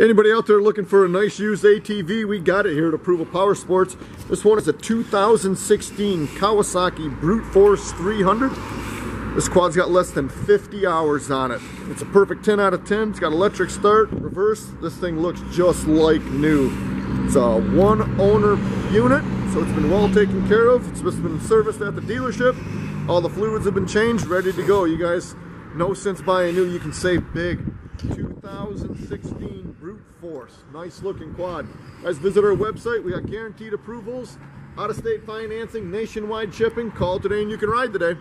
Anybody out there looking for a nice used ATV, we got it here at Approval Power Sports. This one is a 2016 Kawasaki Brute Force 300. This quad's got less than 50 hours on it. It's a perfect 10 out of 10. It's got electric start, reverse. This thing looks just like new. It's a one owner unit, so it's been well taken care of. It's just been serviced at the dealership. All the fluids have been changed, ready to go. You guys know since buying new, you can save big. 2016 Brute Force. Nice looking quad. Guys, visit our website. We got guaranteed approvals, out-of-state financing, nationwide shipping. Call today and you can ride today.